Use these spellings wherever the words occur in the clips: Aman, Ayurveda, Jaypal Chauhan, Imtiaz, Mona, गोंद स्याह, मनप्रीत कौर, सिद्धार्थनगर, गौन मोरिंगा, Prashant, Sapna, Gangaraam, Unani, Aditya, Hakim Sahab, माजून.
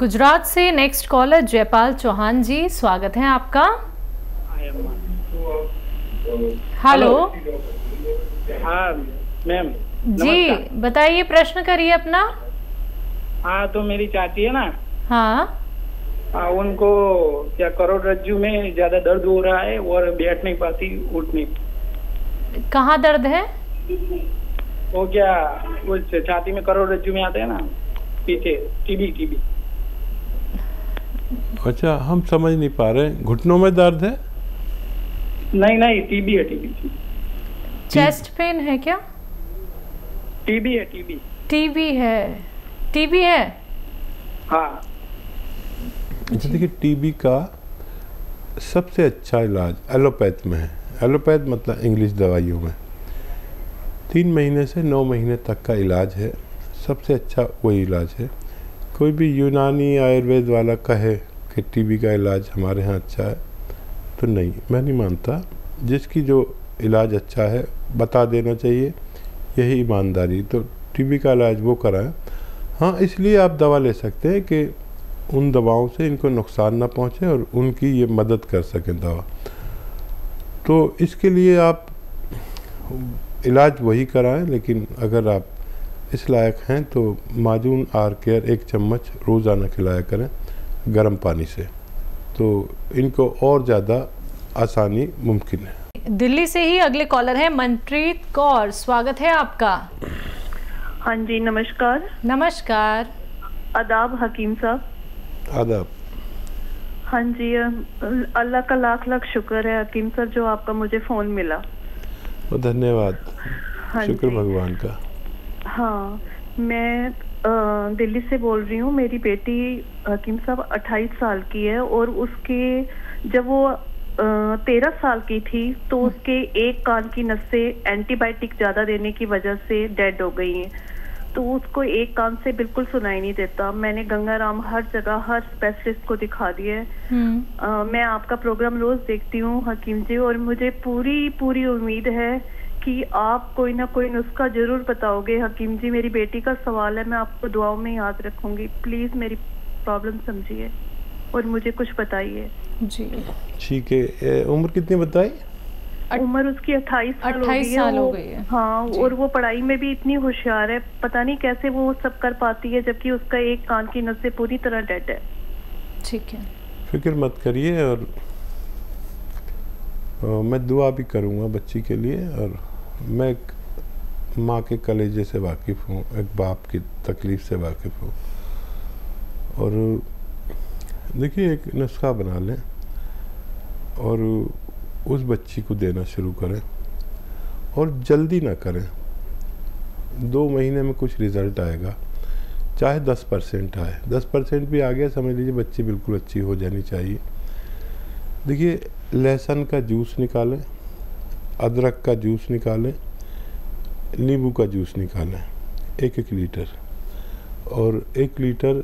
गुजरात से next caller Jaipal Chauhan ji, स्वागत है आपका। हेलो मैम जी, बताइए, प्रश्न करिए अपना। हाँ, तो मेरी चाची है ना, हाँ, उनको क्या करोड़रज्जू में ज्यादा दर्द हो रहा है और बैठ नहीं पाती, उठ नहीं। कहाँ दर्द है? वो क्या उस छाती में करोड़रज्जू में आता है ना, पीछे टीबी। अच्छा, हम समझ नहीं पा रहे, घुटनों में दर्द है? नहीं, टीबी है। टीबी चेस्ट पेन है क्या? टीबी है। हाँ, अच्छा, देखिए टीबी का सबसे अच्छा इलाज एलोपैथ में है। एलोपैथ मतलब इंग्लिश दवाइयों में 3 महीने से 9 महीने तक का इलाज है, सबसे अच्छा वही इलाज है। कोई भी यूनानी आयुर्वेद वाला कहे कि टीबी का इलाज हमारे यहाँ अच्छा है तो नहीं, मैं नहीं मानता। जिसकी जो इलाज अच्छा है बता देना चाहिए, यही ईमानदारी। तो टीबी का इलाज वो कराएं। हाँ, इसलिए आप दवा ले सकते हैं कि उन दवाओं से इनको नुकसान ना पहुँचे और उनकी ये मदद कर सकें दवा। तो इसके लिए आप इलाज वही कराएं, लेकिन अगर आप इस लायक हैं तो माजून आर केयर 1 चम्मच रोज़ाना खिलाया करें गर्म पानी से, तो इनको और ज़्यादा आसानी मुमकिन है। दिल्ली से ही अगले कॉलर हैं मनप्रीत कौर, स्वागत है आपका। हाँ जी, नमस्कार। नमस्कार, आदाब हकीम साहब। आदाब। हाँ जी, अल्लाह का लाख लाख शुक्र है हकीम साहब जो आपका मुझे फ़ोन मिला। धन्यवाद। हाँ, शुक्र भगवान का। हाँ, मैं दिल्ली से बोल रही हूँ। मेरी बेटी हकीम साहब 28 साल की है और उसके जब वो 13 साल की थी तो उसके एक कान की नसें एंटीबायोटिक ज़्यादा देने की वजह से डेड हो गई हैं, तो उसको एक कान से बिल्कुल सुनाई नहीं देता। मैंने गंगाराम, हर जगह, हर स्पेशलिस्ट को दिखा दिया है। मैं आपका प्रोग्राम रोज़ देखती हूँ हकीम जी, और मुझे पूरी उम्मीद है कि आप कोई ना कोई नुस्खा जरूर बताओगे हकीम जी। मेरी बेटी का सवाल है, मैं आपको दुआओं में याद रखूंगी। प्लीज़ मेरी प्रॉब्लम समझिए और मुझे कुछ बताइए जी। ठीक है, उम्र कितनी बताई? उम्र उसकी 28 साल हो गई है। हाँ, और वो पढ़ाई में भी इतनी होशियार है, पता नहीं कैसे वो सब कर पाती है जबकि उसका एक कान की नसें पूरी तरह डेड है। ठीक है, फिक्र मत करिए, और मैं दुआ भी करूँगा बच्ची के लिए। और मैं एक माँ के कलेजे से वाकिफ़ हूँ, एक बाप की तकलीफ़ से वाकिफ़ हूँ। और देखिए, एक नुस्खा बना लें और उस बच्ची को देना शुरू करें, और जल्दी ना करें। 2 महीने में कुछ रिज़ल्ट आएगा, चाहे 10% आए। 10% भी आ गया, समझ लीजिए बच्ची बिल्कुल अच्छी हो जानी चाहिए। देखिए, लहसुन का जूस निकालें, अदरक का जूस निकालें, नींबू का जूस निकालें 1-1 लीटर, और 1 लीटर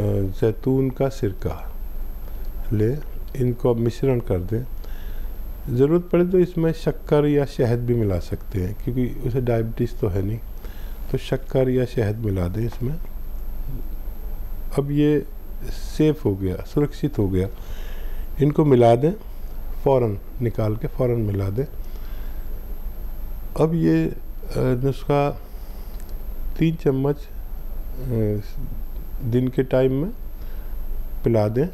जैतून का सिरका ले। इनको अब मिश्रण कर दें। ज़रूरत पड़े तो इसमें शक्कर या शहद भी मिला सकते हैं, क्योंकि उसे डायबिटीज़ तो है नहीं, तो शक्कर या शहद मिला दें इसमें। अब ये सेफ़ हो गया, सुरक्षित हो गया। इनको मिला दें, फ़ौरन निकाल के फ़ौरन मिला दें। अब ये नुस्खा 3 चम्मच दिन के टाइम में पिला दें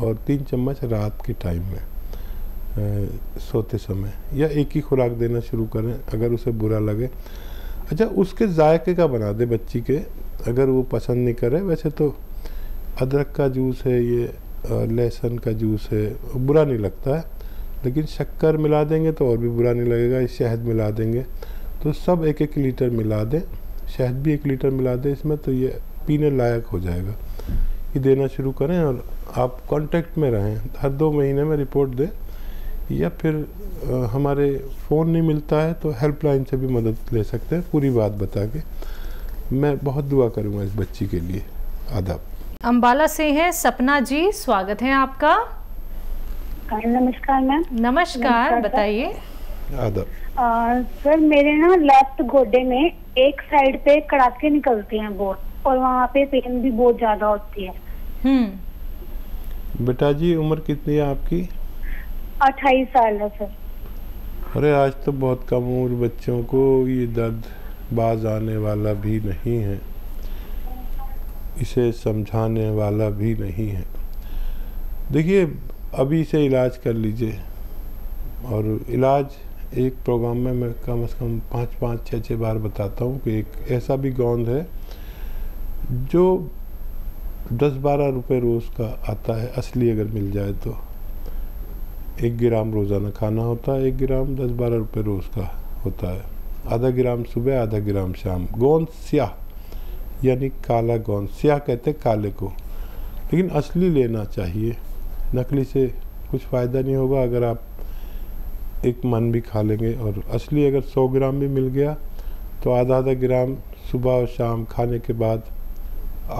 और 3 चम्मच रात के टाइम में सोते समय, या एक ही खुराक देना शुरू करें अगर उसे बुरा लगे। अच्छा, उसके जायके का बना दें बच्ची के, अगर वो पसंद नहीं करे। वैसे तो अदरक का जूस है, ये लहसुन का जूस है, बुरा नहीं लगता है, लेकिन शक्कर मिला देंगे तो और भी बुरा नहीं लगेगा। शहद मिला देंगे, तो सब 1-1 लीटर मिला दें। शहद भी 1 लीटर मिला दें इसमें, तो ये पीने लायक हो जाएगा। ये देना शुरू करें और आप कांटेक्ट में रहें, हर 2 महीने में रिपोर्ट दें। या फिर हमारे फ़ोन नहीं मिलता है तो हेल्पलाइन से भी मदद ले सकते हैं, पूरी बात बता के। मैं बहुत दुआ करूँगा इस बच्ची के लिए। आदाब। अम्बाला से हैं सपना जी, स्वागत है आपका। नमस्कार मैम। नमस्कार, बताइए। सर, मेरे ना लेफ्ट गोडे में एक साइड पे कड़ाके निकलते हैं बहुत, और वहाँ पे पेन भी बहुत ज्यादा होती है। बेटा जी उम्र कितनी है आपकी? 28 साल है सर। अरे आज तो बहुत कम उम्र बच्चों को ये दर्द बाज आने वाला भी नहीं है, इसे समझाने वाला भी नहीं है। देखिए अभी से इलाज कर लीजिए, और इलाज एक प्रोग्राम में मैं कम से कम 5-5, 6-6 बार बताता हूँ कि एक ऐसा भी गोंद है जो 10-12 रुपये रोज़ का आता है असली अगर मिल जाए तो। 1 ग्राम रोज़ाना खाना होता है, 1 ग्राम 10-12 रुपये रोज़ का होता है, आधा ग्राम सुबह आधा ग्राम शाम। गोंद स्याह यानी काला गोंद, स्याह कहते हैं काले को, लेकिन असली लेना चाहिए, नकली से कुछ फ़ायदा नहीं होगा। अगर आप एक मन भी खा लेंगे और असली अगर 100 ग्राम भी मिल गया तो आधा आधा ग्राम सुबह और शाम खाने के बाद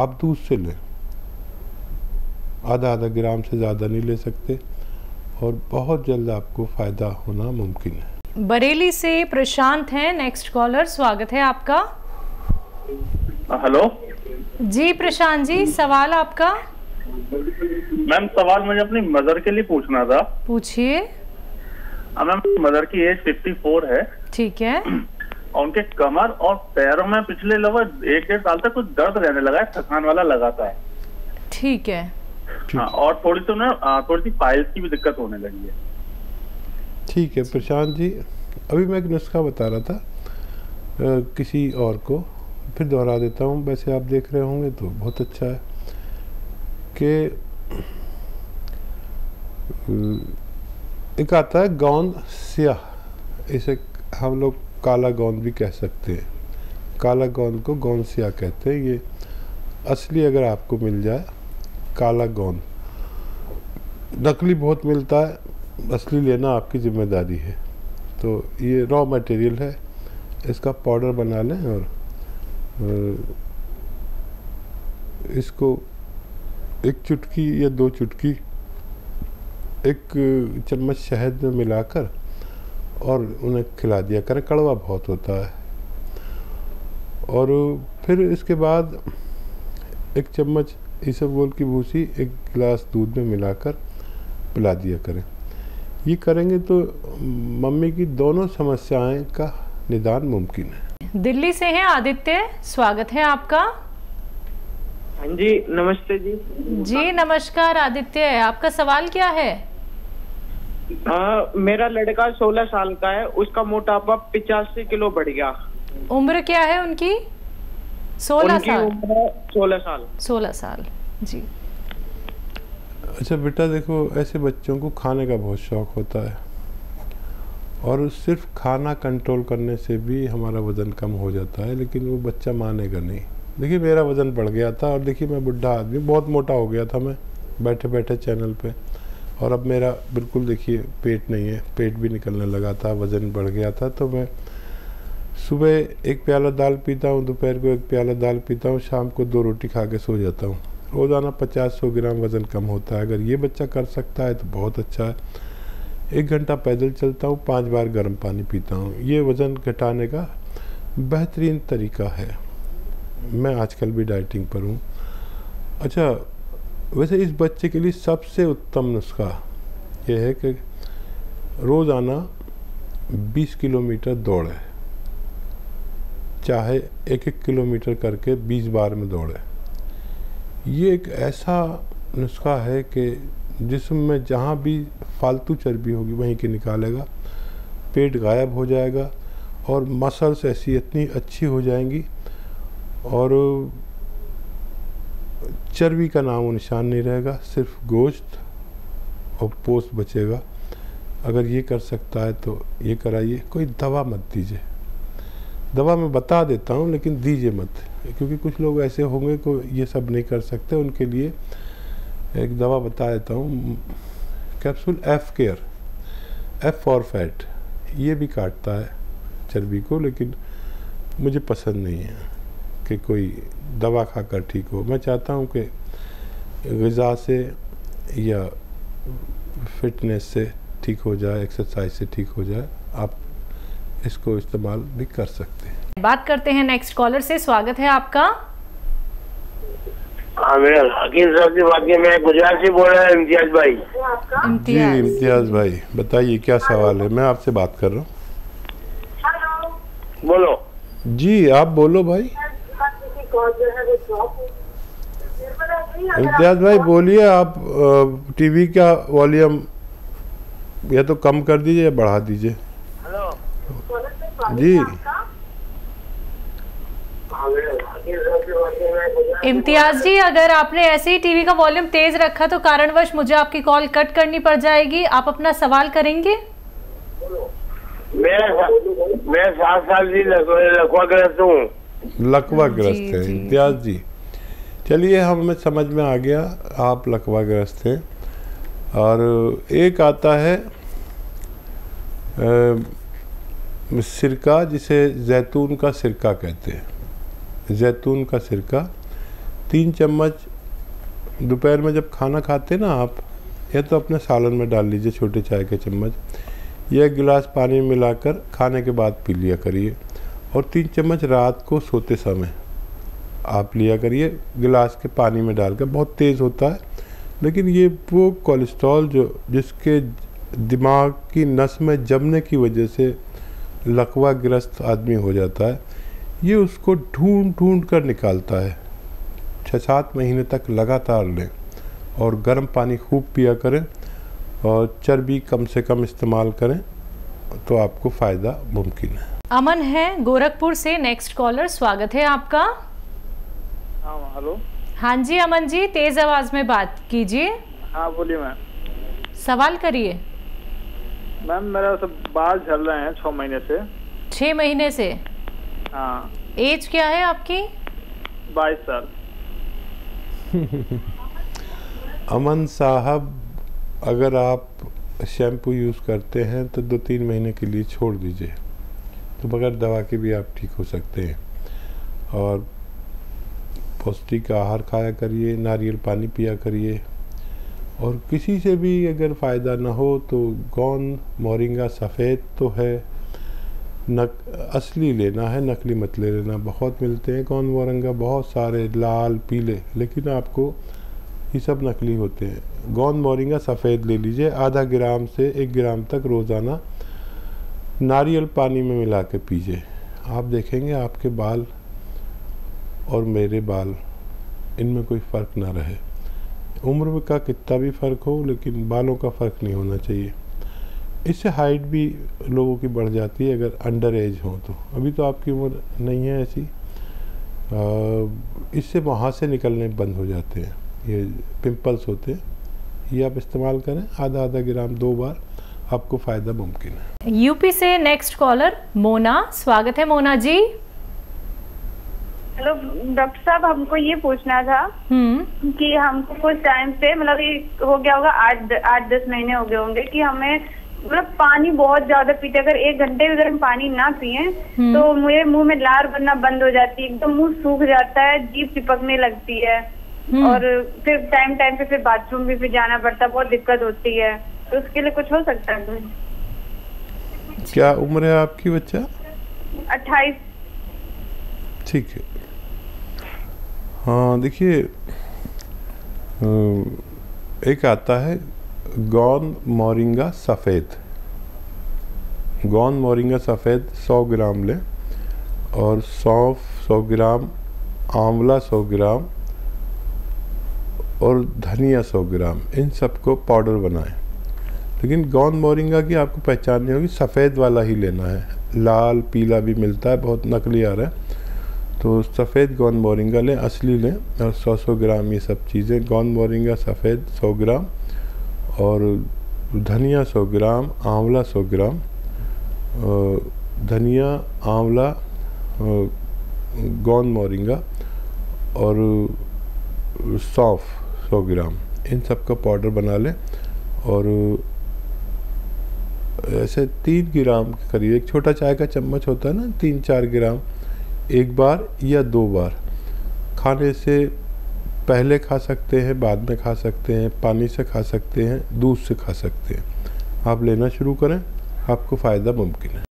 आप दूध से लें, आधा आधा ग्राम से ज़्यादा नहीं ले सकते, और बहुत जल्द आपको फ़ायदा होना मुमकिन है। बरेली से प्रशांत हैं नेक्स्ट कॉलर, स्वागत है आपका। हेलो जी प्रशांत जी, सवाल आपका। मैम सवाल मुझे अपनी मदर के लिए पूछना था। पूछिए। मैम मदर की एज 54 है। ठीक है। और उनके कमर और पैरों में पिछले लगभग 1-1.5 साल तक कुछ दर्द रहने लगा है, थकान वाला लगाता है। ठीक है। हाँ, और थोड़ी सी पाइल्स की भी दिक्कत होने लगी है। ठीक है प्रशांत जी, अभी मैं एक नुस्खा बता रहा था किसी और को, फिर दोहरा देता हूँ, वैसे आप देख रहे होंगे तो बहुत अच्छा है कि एक आता है गोंद स्याह, इसे हम लोग काला गोंद भी कह सकते हैं, काला गोंद को गोंद स्याह कहते हैं। ये असली अगर आपको मिल जाए काला गोंद, नकली बहुत मिलता है, असली लेना आपकी जिम्मेदारी है। तो ये रॉ मटेरियल है, इसका पाउडर बना लें और इसको 1 चुटकी या 2 चुटकी 1 चम्मच शहद में मिलाकर और उन्हें खिला दिया करें, कड़वा बहुत होता है। और फिर इसके बाद 1 चम्मच इसबगोल की भूसी 1 गिलास दूध में मिलाकर पिला दिया करें। ये करेंगे तो मम्मी की दोनों समस्याएं का निदान मुमकिन है। दिल्ली से हैं आदित्य, स्वागत है आपका। हाँ जी नमस्ते जी। जी नमस्कार आदित्य, आपका सवाल क्या है? मेरा लड़का 16 साल का है, उसका मोटापा 85 किलो बढ़ गया। उम्र क्या है उनकी? 16 साल जी। अच्छा बेटा देखो, ऐसे बच्चों को खाने का बहुत शौक होता है, और सिर्फ खाना कंट्रोल करने से भी हमारा वज़न कम हो जाता है, लेकिन वो बच्चा मानेगा नहीं। देखिए मेरा वज़न बढ़ गया था, और देखिए मैं बुढ़ा आदमी बहुत मोटा हो गया था मैं बैठे बैठे चैनल पे, और अब मेरा बिल्कुल देखिए पेट नहीं है, पेट भी निकलने लगा था, वज़न बढ़ गया था। तो मैं सुबह 1 प्याला दाल पीता हूँ, दोपहर को 1 प्याला दाल पीता हूँ, शाम को 2 रोटी खा के सो जाता हूँ। रोज़ाना 50-100 ग्राम वज़न कम होता है। अगर ये बच्चा कर सकता है तो बहुत अच्छा है। 1 घंटा पैदल चलता हूँ, 5 बार गर्म पानी पीता हूँ, ये वज़न घटाने का बेहतरीन तरीका है। मैं आजकल भी डाइटिंग पर हूँ। अच्छा वैसे इस बच्चे के लिए सबसे उत्तम नुस्खा यह है कि रोज़ाना 20 किलोमीटर दौड़े, चाहे 1-1 किलोमीटर करके 20 बार में दौड़े। ये एक ऐसा नुस्खा है कि जिस्म में जहाँ भी फालतू चर्बी होगी वहीं के निकालेगा, पेट गायब हो जाएगा, और मसल्स ऐसी इतनी अच्छी हो जाएंगी और चर्बी का नामो निशान नहीं रहेगा, सिर्फ गोश्त और पोस्ट बचेगा। अगर ये कर सकता है तो ये कराइए, कोई दवा मत दीजिए। दवा मैं बता देता हूँ लेकिन दीजिए मत, क्योंकि कुछ लोग ऐसे होंगे को ये सब नहीं कर सकते, उनके लिए एक दवा बता देता हूँ, कैप्सूल F फॉर फैट। ये भी काटता है चर्बी को, लेकिन मुझे पसंद नहीं है कि कोई दवा खाकर ठीक हो। मैं चाहता हूँ कि ग़िज़ा से या फिटनेस से ठीक हो जाए, एक्सरसाइज से ठीक हो जाए। आप इसको इस्तेमाल भी कर सकते हैं। बात करते हैं नेक्स्ट कॉलर से, स्वागत है आपका। हाँ मेरा हकीम साहब से बात है, मैं गुजरात से बोल रहा हूँ इम्तियाज भाई। जी इम्तियाज भाई बताइए क्या सवाल है, मैं आपसे बात कर रहा हूँ। बोलो जी, आप बोलो भाई। इम्तियाज भाई बोलिए, आप टीवी का वॉल्यूम या तो कम कर दीजिए या बढ़ा दीजिए। जी इम्तियाज जी, अगर आपने ऐसे ही टीवी का वॉल्यूम तेज रखा तो कारणवश मुझे आपकी कॉल कट करनी पड़ जाएगी। आप अपना सवाल करेंगे। मैं 7 साल से लकवाग्रस्त हूँ। लकवाग्रस्त है इम्तियाज जी, चलिए हमें समझ में आ गया आप लकवाग्रस्त हैं। और एक आता है सिरका, जिसे जैतून का सिरका कहते हैं। जैतून का सिरका 3 चम्मच दोपहर में जब खाना खाते ना आप, या तो अपने सालन में डाल लीजिए छोटे चाय के चम्मच, या 1 गिलास पानी में मिलाकर खाने के बाद पी लिया करिए। और 3 चम्मच रात को सोते समय आप लिया करिए, गिलास के पानी में डालकर। बहुत तेज़ होता है, लेकिन ये वो कोलेस्ट्रॉल जो जिसके दिमाग की नस में जमने की वजह से लकवाग्रस्त आदमी हो जाता है, ये उसको ढूंढ ढूंढ कर निकालता है। 6-7 महीने तक लगातार लें और गर्म पानी खूब पिया करें और चर्बी कम से कम इस्तेमाल करें, तो आपको फ़ायदा मुमकिन है। अमन है गोरखपुर से नेक्स्ट कॉलर, स्वागत है आपका। हेलो हाँ जी अमन जी, तेज आवाज़ में बात कीजिए। हाँ बोलिए मैम, सवाल करिए। मैम मेरा सब बाल झड़ रहे हैं 6 महीने से। 6 महीने से? हाँ। एज क्या है आपकी? 22 साल। अमन साहब, अगर आप शैम्पू यूज़ करते हैं तो 2-3 महीने के लिए छोड़ दीजिए, तो बगैर दवा के भी आप ठीक हो सकते हैं। और पौष्टिक आहार खाया करिए, नारियल पानी पिया करिए। और किसी से भी अगर फ़ायदा ना हो तो गौन मोरिंगा सफ़ेद तो है, असली लेना है, नकली मत ले लेना। बहुत मिलते हैं गौन मोरिंगा, बहुत सारे लाल पीले, लेकिन आपको ये सब नकली होते हैं। गौन मोरिंगा सफ़ेद ले लीजिए, आधा ग्राम से 1 ग्राम तक रोज़ाना नारियल पानी में मिला के पीजिए। आप देखेंगे आपके बाल और मेरे बाल, इनमें कोई फ़र्क ना रहे। उम्र का कितना भी फ़र्क हो, लेकिन बालों का फ़र्क नहीं होना चाहिए। इससे हाइट भी लोगों की बढ़ जाती है अगर अंडर एज हो तो। अभी तो आपकी उम्र नहीं है ऐसी, इससे वहाँ से निकलने बंद हो जाते हैं, ये पिंपल्स होते हैं। ये आप इस्तेमाल करें आधा आधा ग्राम 2 बार, आपको फ़ायदा मुमकिन है। यूपी से नेक्स्ट कॉलर मोना, स्वागत है मोना जी। हेलो डॉक्टर साहब, हमको ये पूछना था कि हमको कुछ टाइम से, मतलब ये हो गया होगा 8-10 महीने हो गए होंगे, कि हमें मतलब पानी बहुत ज्यादा पीते, अगर 1 घंटे भी अगर हम पानी ना पिए तो मुझे मुंह में लार बनना बंद हो जाती है, एकदम मुंह सूख जाता है, जीभ चिपकने लगती है, और फिर टाइम पे फिर बाथरूम भी फिर जाना पड़ता है, बहुत दिक्कत होती है। तो उसके लिए कुछ हो सकता है? क्या उम्र है आपकी बच्चा? 28। ठीक है। हाँ देखिए, एक आता है गौन मोरिंगा सफ़ेद। गौन मोरिंगा सफ़ेद 100 ग्राम लें, और सौंफ 100 ग्राम, आंवला 100 ग्राम और धनिया 100 ग्राम, इन सबको पाउडर बनाएं। लेकिन गौन मोरिंगा की आपको पहचान नहीं होगी, सफ़ेद वाला ही लेना है। लाल पीला भी मिलता है, बहुत नकली आ रहा है, तो सफ़ेद गौन मोरिंगा लें, असली लें। और 100-100 ग्राम ये सब चीज़ें, गौन मोरिंगा सफ़ेद 100 ग्राम और धनिया 100 ग्राम, आंवला 100 ग्राम। धनिया, आंवला, गौन मोरिंगा और सौंफ 100 ग्राम, इन सब का पाउडर बना लें। और ऐसे 3 ग्राम के करीब, एक छोटा चाय का चम्मच होता है ना, 3-4 ग्राम 1 बार या 2 बार खाने से पहले खा सकते हैं, बाद में खा सकते हैं, पानी से खा सकते हैं, दूध से खा सकते हैं। आप लेना शुरू करें, आपको फ़ायदा मुमकिन है।